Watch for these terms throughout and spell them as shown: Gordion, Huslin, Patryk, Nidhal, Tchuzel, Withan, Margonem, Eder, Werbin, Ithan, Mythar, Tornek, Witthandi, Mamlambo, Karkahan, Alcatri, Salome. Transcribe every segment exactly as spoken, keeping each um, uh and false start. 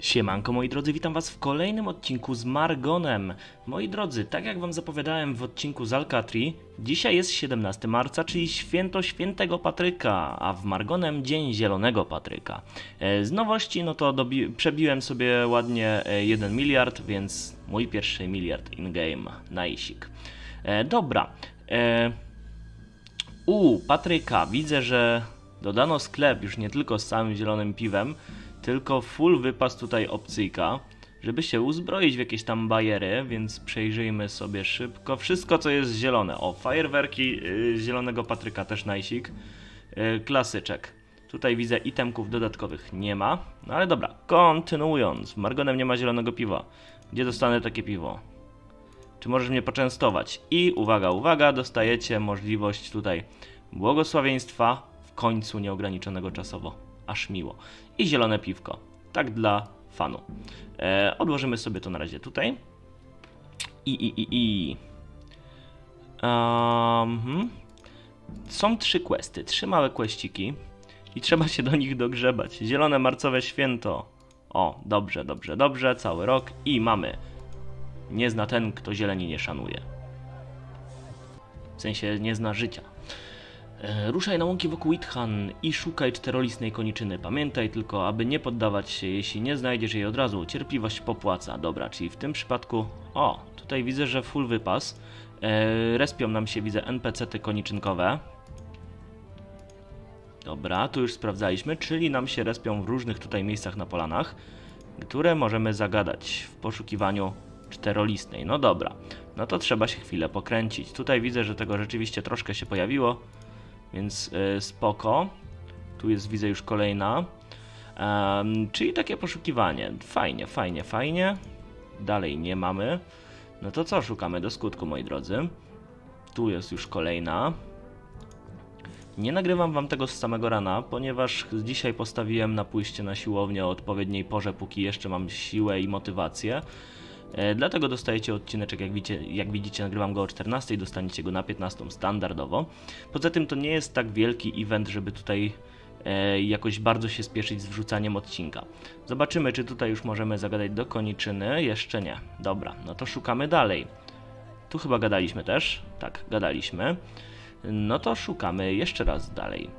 Siemanko moi drodzy, witam was w kolejnym odcinku z Margonem. Moi drodzy, tak jak wam zapowiadałem w odcinku z Alcatri, dzisiaj jest siedemnastego marca, czyli święto świętego Patryka, a w Margonem dzień zielonego Patryka. Z nowości no to przebiłem sobie ładnie jeden miliard, więc mój pierwszy miliard in-game na isik. E, dobra, e, u Patryka widzę, że dodano sklep już nie tylko z samym zielonym piwem, tylko full wypas tutaj opcyjka, żeby się uzbroić w jakieś tam bajery, więc przejrzyjmy sobie szybko wszystko, co jest zielone. O, fajerwerki yy, zielonego Patryka też najsik. Yy, klasyczek. Tutaj widzę itemków dodatkowych nie ma. No ale dobra, kontynuując. Margonem nie ma zielonego piwa. Gdzie dostanę takie piwo? Czy możesz mnie poczęstować? I uwaga, uwaga, dostajecie możliwość tutaj błogosławieństwa w końcu nieograniczonego czasowo. Aż miło. I zielone piwko. Tak dla fanu. E, odłożymy sobie to na razie tutaj. I, i, i, i. Um, są trzy questy. Trzy małe questyki. I trzeba się do nich dogrzebać. Zielone marcowe święto. O, dobrze, dobrze, dobrze. Cały rok. I mamy. Nie zna ten, kto zieleni nie szanuje. W sensie nie zna życia. Ruszaj na łąki wokół Ithan i szukaj czterolistnej koniczyny. Pamiętaj tylko, aby nie poddawać się, jeśli nie znajdziesz jej od razu. Cierpliwość popłaca. Dobra, czyli w tym przypadku... O, tutaj widzę, że full wypas. Eee, respią nam się, widzę, N P C-ty koniczynkowe. Dobra, tu już sprawdzaliśmy, czyli nam się respią w różnych tutaj miejscach na polanach, które możemy zagadać w poszukiwaniu czterolistnej. No dobra, no to trzeba się chwilę pokręcić. Tutaj widzę, że tego rzeczywiście troszkę się pojawiło. Więc yy, spoko. Tu jest, widzę, już kolejna. Um, czyli takie poszukiwanie. Fajnie, fajnie, fajnie. Dalej nie mamy. No to co? Szukamy do skutku, moi drodzy. Tu jest już kolejna. Nie nagrywam wam tego z samego rana, ponieważ dzisiaj postawiłem na pójście na siłownię o odpowiedniej porze, póki jeszcze mam siłę i motywację. E, dlatego dostajecie odcineczek, jak widzicie, jak widzicie, nagrywam go o czternastej, dostaniecie go na piętnastą standardowo. Poza tym to nie jest tak wielki event, żeby tutaj e, jakoś bardzo się spieszyć z wrzucaniem odcinka. Zobaczymy, czy tutaj już możemy zagadać do koniczyny. Jeszcze nie. Dobra, no to szukamy dalej. Tu chyba gadaliśmy też. Tak, gadaliśmy. No to szukamy jeszcze raz dalej.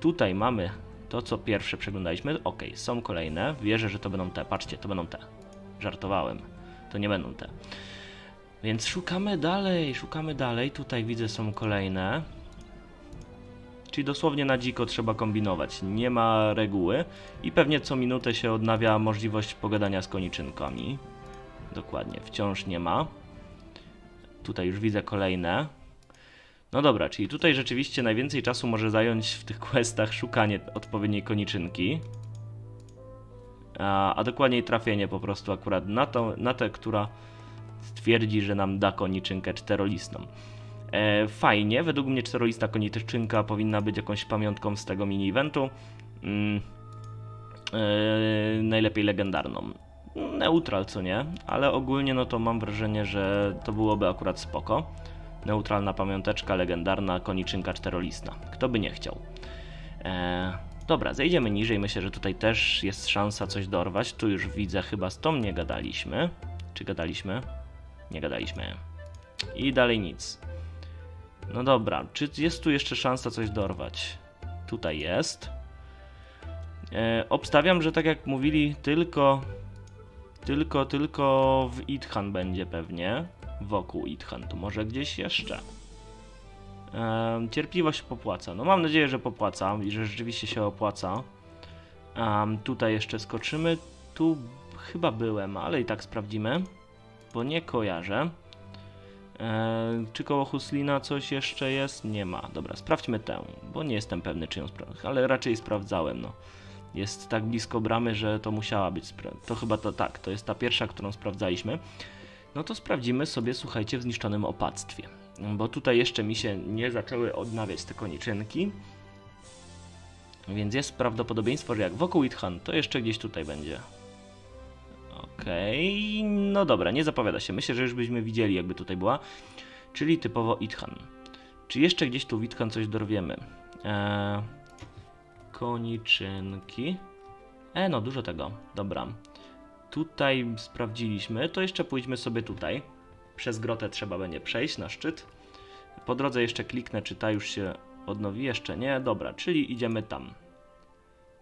Tutaj mamy to, co pierwsze przeglądaliśmy. Ok, są kolejne. Wierzę, że to będą te. Patrzcie, to będą te. Żartowałem. To nie będą te. Więc szukamy dalej, szukamy dalej. Tutaj widzę, są kolejne. Czyli dosłownie na dziko trzeba kombinować. Nie ma reguły. I pewnie co minutę się odnawia możliwość pogadania z koniczynkami. Dokładnie, wciąż nie ma. Tutaj już widzę kolejne. No dobra, czyli tutaj rzeczywiście najwięcej czasu może zająć w tych questach szukanie odpowiedniej koniczynki. A, a dokładniej trafienie po prostu akurat na, to, na tę, która stwierdzi, że nam da koniczynkę czterolistną. E, fajnie, według mnie czterolista koniczynka powinna być jakąś pamiątką z tego mini-eventu. Mm, e, najlepiej legendarną. Neutral, co nie, ale ogólnie no to mam wrażenie, że to byłoby akurat spoko. Neutralna pamiąteczka, legendarna koniczynka czterolistna. Kto by nie chciał. E, Dobra, zejdziemy niżej. Myślę, że tutaj też jest szansa coś dorwać. Tu już widzę, chyba z tą nie gadaliśmy. Czy gadaliśmy? Nie gadaliśmy. I dalej nic. No dobra, czy jest tu jeszcze szansa coś dorwać? Tutaj jest. E, obstawiam, że tak jak mówili, tylko... Tylko, tylko w Ithan będzie pewnie. Wokół Ithan. To może gdzieś jeszcze. Um, cierpliwość popłaca. No mam nadzieję, że popłaca i że rzeczywiście się opłaca. Um, tutaj jeszcze skoczymy. Tu chyba byłem, ale i tak sprawdzimy, bo nie kojarzę. Um, czy koło Huslina coś jeszcze jest? Nie ma. Dobra, sprawdźmy tę, bo nie jestem pewny, czy ją sprawdzałem, ale raczej sprawdzałem. No. Jest tak blisko bramy, że to musiała być. To chyba to tak, to jest ta pierwsza, którą sprawdzaliśmy. No to sprawdzimy sobie, słuchajcie, w zniszczonym opactwie. Bo tutaj jeszcze mi się nie zaczęły odnawiać te koniczynki. Więc jest prawdopodobieństwo, że jak wokół Ithan, to jeszcze gdzieś tutaj będzie. Okej, okay. No dobra, nie zapowiada się. Myślę, że już byśmy widzieli, jakby tutaj była. Czyli typowo Ithan. Czy jeszcze gdzieś tu w Ithan coś dorwiemy? Eee, koniczynki. E, no dużo tego. Dobra. tutaj sprawdziliśmy, to jeszcze pójdźmy sobie tutaj. Przez grotę trzeba będzie przejść na szczyt. Po drodze jeszcze kliknę, czy ta już się odnowi. Jeszcze nie. Dobra, czyli idziemy tam.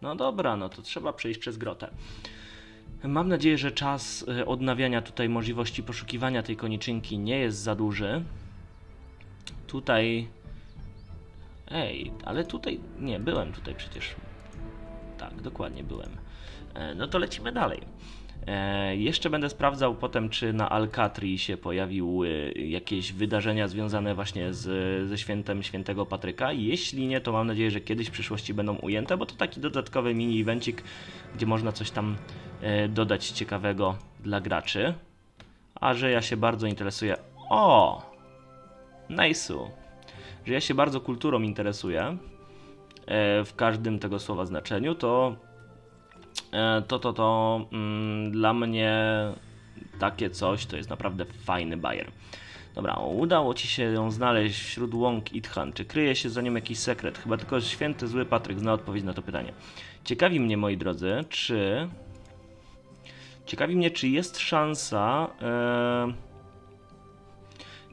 No dobra, no to trzeba przejść przez grotę. Mam nadzieję, że czas odnawiania tutaj możliwości poszukiwania tej koniczynki nie jest za duży. Tutaj... Ej, ale tutaj... Nie, byłem tutaj przecież. Tak, dokładnie byłem. No to lecimy dalej. E, jeszcze będę sprawdzał potem, czy na Alcatri się pojawiły jakieś wydarzenia związane właśnie z, ze świętem świętego Patryka. Jeśli nie, to mam nadzieję, że kiedyś w przyszłości będą ujęte, bo to taki dodatkowy mini-evencik, gdzie można coś tam e, dodać ciekawego dla graczy. A że ja się bardzo interesuję... O! Nice'u! Że ja się bardzo kulturą interesuję e, w każdym tego słowa znaczeniu, to... to, to, to mm, dla mnie takie coś to jest naprawdę fajny bajer. Dobra, udało Ci się ją znaleźć wśród łąk Ithan. Czy kryje się za nią jakiś sekret? Chyba tylko święty zły Patryk zna odpowiedź na to pytanie. Ciekawi mnie, moi drodzy, czy... Ciekawi mnie, czy jest szansa... Yy...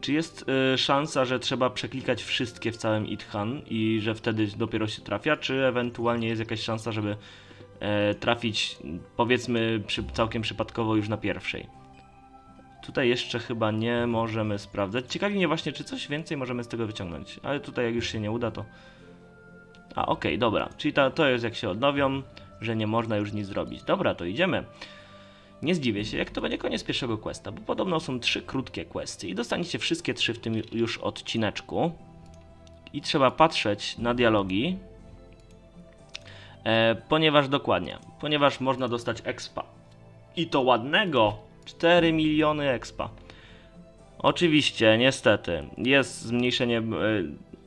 Czy jest y, szansa, że trzeba przeklikać wszystkie w całym Ithan i że wtedy dopiero się trafia, czy ewentualnie jest jakaś szansa, żeby trafić, powiedzmy, przy, całkiem przypadkowo już na pierwszej. Tutaj jeszcze chyba nie możemy sprawdzać. Ciekawi mnie właśnie, czy coś więcej możemy z tego wyciągnąć. Ale tutaj jak już się nie uda, to... A, okej, okay, dobra. Czyli ta, to jest jak się odnowią, że nie można już nic zrobić. Dobra, to idziemy. Nie zdziwię się, jak to będzie koniec pierwszego questa, bo podobno są trzy krótkie questy i dostaniecie wszystkie trzy w tym już odcineczku. I trzeba patrzeć na dialogi. E, ponieważ dokładnie, ponieważ można dostać expa. I to ładnego! cztery miliony expa. Oczywiście, niestety, jest zmniejszenie,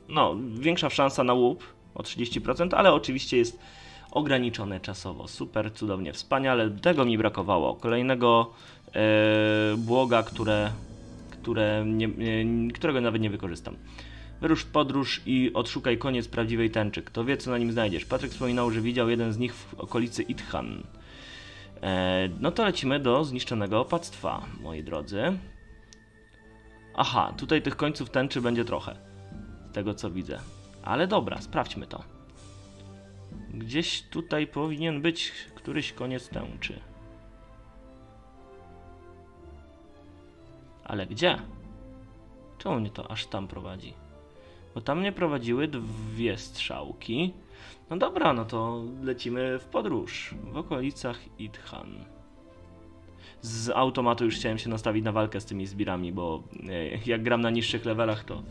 no, większa szansa na łup o trzydzieści procent, ale oczywiście jest ograniczone czasowo. Super, cudownie, wspaniale. Tego mi brakowało. Kolejnego e, błoga, które, które nie, nie, którego nawet nie wykorzystam. Wyrusz w podróż i odszukaj koniec prawdziwej tęczy. Kto wie, co na nim znajdziesz. Patryk wspominał, że widział jeden z nich w okolicy Ithan. Eee, no to lecimy do zniszczonego opactwa, moi drodzy. Aha, tutaj tych końców tęczy będzie trochę. Z tego, co widzę. Ale dobra, sprawdźmy to. Gdzieś tutaj powinien być któryś koniec tęczy. Ale gdzie? Czemu mnie to aż tam prowadzi? Bo tam mnie prowadziły dwie strzałki. No dobra, no to lecimy w podróż. W okolicach Ithan. Z automatu już chciałem się nastawić na walkę z tymi zbirami, bo jak gram na niższych levelach, to,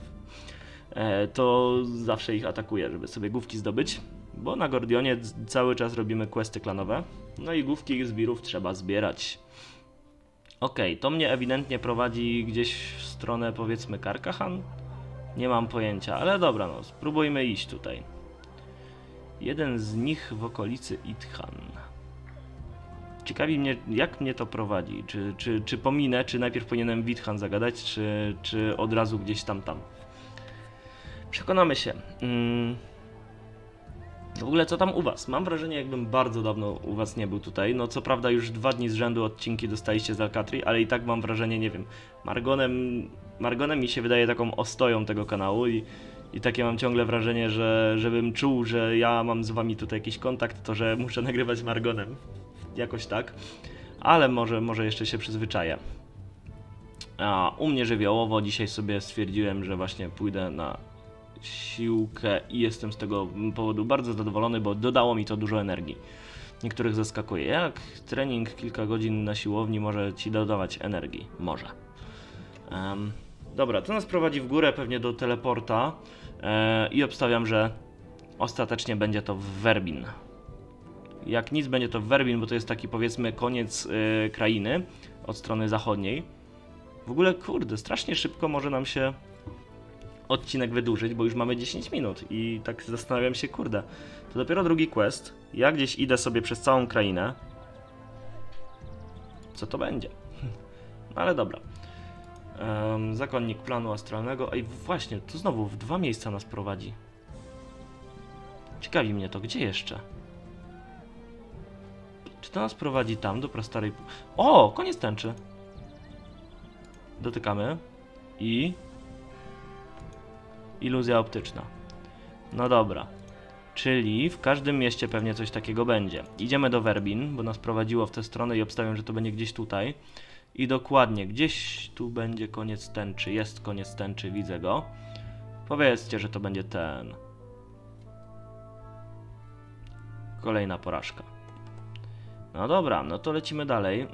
to zawsze ich atakuję, żeby sobie główki zdobyć. Bo na Gordionie cały czas robimy questy klanowe. No i główki zbirów trzeba zbierać. Okej, okay, to mnie ewidentnie prowadzi gdzieś w stronę, powiedzmy, Karkahan? Nie mam pojęcia, ale dobra, no, spróbujmy iść tutaj. Jeden z nich w okolicy Ithan. Ciekawi mnie, jak mnie to prowadzi. Czy, czy, czy pominę, czy najpierw powinienem Withan zagadać, czy, czy od razu gdzieś tam, tam. Przekonamy się. Mm. W ogóle co tam u was? Mam wrażenie, jakbym bardzo dawno u was nie był tutaj. No co prawda już dwa dni z rzędu odcinki dostaliście z Alcatri, ale i tak mam wrażenie, nie wiem, Margonem, Margonem mi się wydaje taką ostoją tego kanału i, i takie mam ciągle wrażenie, że żebym czuł, że ja mam z wami tutaj jakiś kontakt, to że muszę nagrywać z Margonem. Jakoś tak. Ale może, może jeszcze się przyzwyczaję. A u mnie żywiołowo dzisiaj sobie stwierdziłem, że właśnie pójdę na... siłkę i jestem z tego powodu bardzo zadowolony, bo dodało mi to dużo energii. Niektórych zaskakuje. Jak trening kilka godzin na siłowni może ci dodawać energii? Może. Um, dobra, to nas prowadzi w górę pewnie do teleporta e, i obstawiam, że ostatecznie będzie to Werbin. Jak nic, będzie to Werbin, bo to jest taki, powiedzmy, koniec y, krainy od strony zachodniej. W ogóle, kurde, strasznie szybko może nam się odcinek wydłużyć, bo już mamy dziesięć minut i tak zastanawiam się, kurde, to dopiero drugi quest, ja gdzieś idę sobie przez całą krainę, co to będzie? No ale dobra. Um, zakonnik planu astralnego, a i właśnie, tu znowu w dwa miejsca nas prowadzi. Ciekawi mnie to, gdzie jeszcze? Czy To nas prowadzi tam, do prastarej... O! Koniec tęczy. Dotykamy. I... iluzja optyczna. No dobra. Czyli w każdym mieście pewnie coś takiego będzie. Idziemy do Werbin, bo nas prowadziło w tę stronę i obstawiam, że to będzie gdzieś tutaj. I dokładnie, gdzieś tu będzie koniec tęczy. Jest koniec tęczy, widzę go. Powiedzcie, że to będzie ten. Kolejna porażka. No dobra, no to lecimy dalej.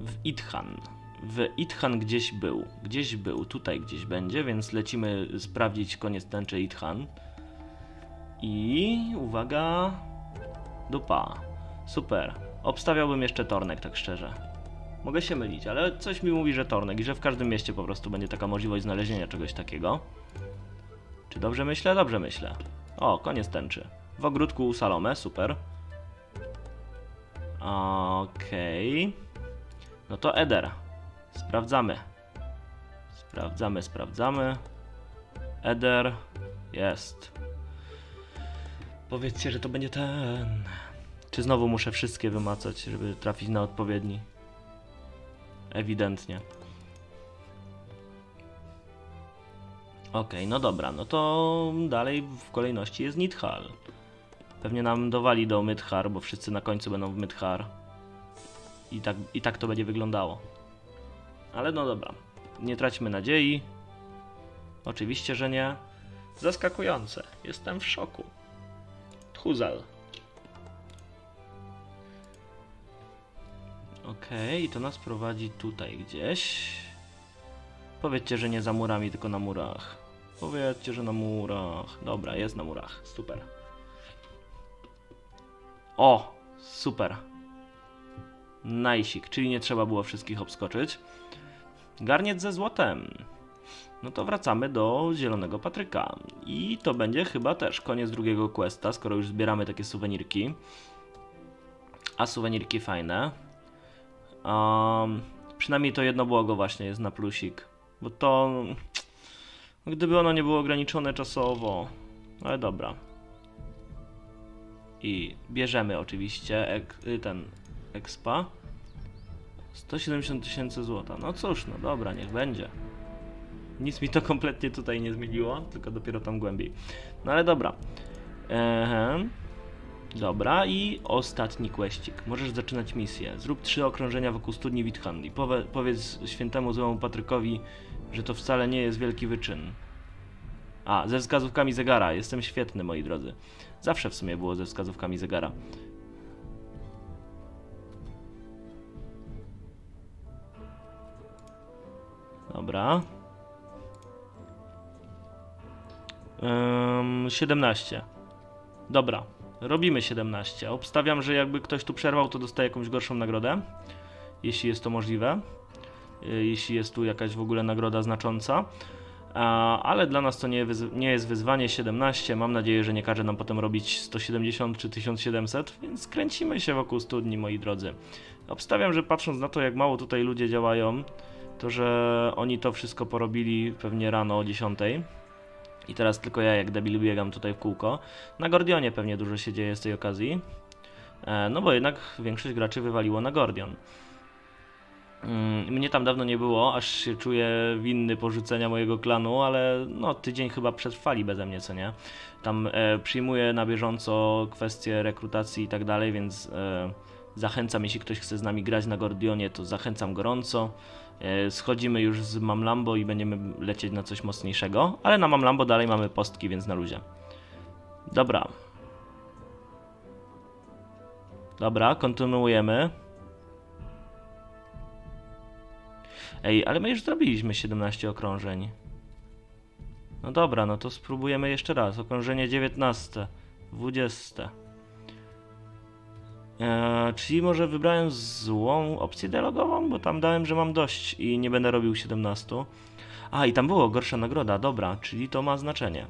W Ithan. W Ithan gdzieś był. Gdzieś był, tutaj gdzieś będzie, więc lecimy sprawdzić koniec tęczy Ithan. I uwaga. Dupa. Super. Obstawiałbym jeszcze Tornek, tak szczerze. Mogę się mylić, ale coś mi mówi, że Tornek i że w każdym mieście po prostu będzie taka możliwość znalezienia czegoś takiego. Czy dobrze myślę? Dobrze myślę. O, koniec tęczy. W ogródku u Salome, super. Okej. Okay. No to Eder. Sprawdzamy. Sprawdzamy, sprawdzamy. Eder. Jest. Powiedzcie, że to będzie ten... Czy znowu muszę wszystkie wymacać, żeby trafić na odpowiedni? Ewidentnie. Okej, no dobra, no to dalej w kolejności jest Nidhal. Pewnie nam dowali do Mythar, bo wszyscy na końcu będą w Mythar. I tak, i tak to będzie wyglądało. Ale no dobra, nie traćmy nadziei. Oczywiście, że nie. Zaskakujące, jestem w szoku. Tchuzel. Okej, okay, i to nas prowadzi tutaj gdzieś. Powiedzcie, że nie za murami, tylko na murach. Powiedzcie, że na murach. Dobra, jest na murach. Super. O, super. Najsik, czyli nie trzeba było wszystkich obskoczyć. Garniec ze złotem. No to wracamy do zielonego Patryka. I to będzie chyba też koniec drugiego questa, skoro już zbieramy takie suwenirki. A suwenirki fajne. Um, przynajmniej to jedno błogo właśnie jest na plusik, bo to gdyby ono nie było ograniczone czasowo, ale dobra. I bierzemy oczywiście ek, ten expa. sto siedemdziesiąt tysięcy złota, no cóż, no dobra, niech będzie. Nic mi to kompletnie tutaj nie zmieniło, tylko dopiero tam głębiej. No ale dobra. Ehem. Dobra, i ostatni questik. Możesz zaczynać misję. Zrób trzy okrążenia wokół studni Witthandi. Powie, powiedz świętemu złemu Patrykowi, że to wcale nie jest wielki wyczyn. A, ze wskazówkami zegara. Jestem świetny, moi drodzy. Zawsze w sumie było ze wskazówkami zegara. Dobra. Ym, siedemnaście. Dobra. Robimy siedemnaście. Obstawiam, że jakby ktoś tu przerwał, to dostaje jakąś gorszą nagrodę. Jeśli jest to możliwe. Jeśli jest tu jakaś w ogóle nagroda znacząca. Ale dla nas to nie jest wyzwanie. siedemnaście. Mam nadzieję, że nie każe nam potem robić sto siedemdziesiąt czy tysiąc siedemset. Więc kręcimy się wokół studni, moi drodzy. Obstawiam, że patrząc na to, jak mało tutaj ludzie działają, to że oni to wszystko porobili pewnie rano o dziesiątej. I teraz tylko ja jak debil biegam tutaj w kółko. Na Gordionie pewnie dużo się dzieje z tej okazji. No bo jednak większość graczy wywaliło na Gordion. Mnie tam dawno nie było, aż się czuję winny porzucenia mojego klanu, ale no tydzień chyba przetrwali beze mnie, co nie? Tam e, przyjmuję na bieżąco kwestie rekrutacji i tak dalej, więc e, zachęcam, jeśli ktoś chce z nami grać na Gordionie, to zachęcam gorąco. Schodzimy już z Mamlambo i będziemy lecieć na coś mocniejszego, ale na Mamlambo dalej mamy postki, więc na luzie. Dobra. Dobra, kontynuujemy. Ej, ale my już zrobiliśmy siedemnaście okrążeń. No dobra, no to spróbujemy jeszcze raz. Okrążenie dziewiętnaste, dwudzieste. Eee, czyli może wybrałem złą opcję dialogową, bo tam dałem, że mam dość i nie będę robił siedemnastu. A, i tam było gorsza nagroda, dobra, czyli to ma znaczenie.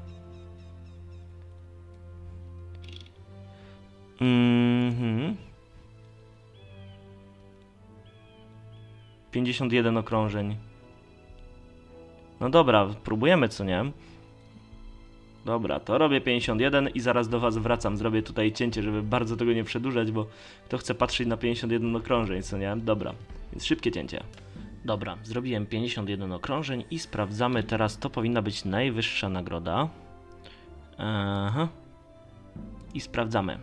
Mm-hmm. pięćdziesiąt jeden okrążeń. No dobra, próbujemy, co nie? Dobra, to robię pięćdziesiąt jeden i zaraz do was wracam. Zrobię tutaj cięcie, żeby bardzo tego nie przedłużać, bo kto chce patrzeć na pięćdziesiąt jeden okrążeń, co nie? Dobra, więc szybkie cięcie. Dobra, zrobiłem pięćdziesiąt jeden okrążeń i sprawdzamy teraz, to powinna być najwyższa nagroda. Aha. I sprawdzamy.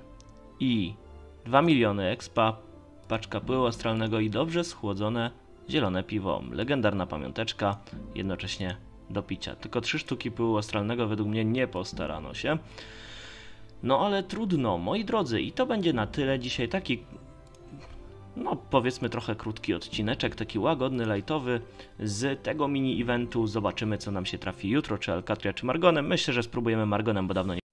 I dwa miliony expa, paczka pyłu astralnego i dobrze schłodzone zielone piwo. Legendarna pamiąteczka, jednocześnie do picia. Tylko trzy sztuki pyłu astralnego według mnie nie postarano się. No ale trudno, moi drodzy. I to będzie na tyle dzisiaj. Taki, no powiedzmy trochę krótki odcineczek, taki łagodny, lajtowy z tego mini eventu. Zobaczymy, co nam się trafi jutro, czy Alcatria, czy Margonem. Myślę, że spróbujemy Margonem, bo dawno nie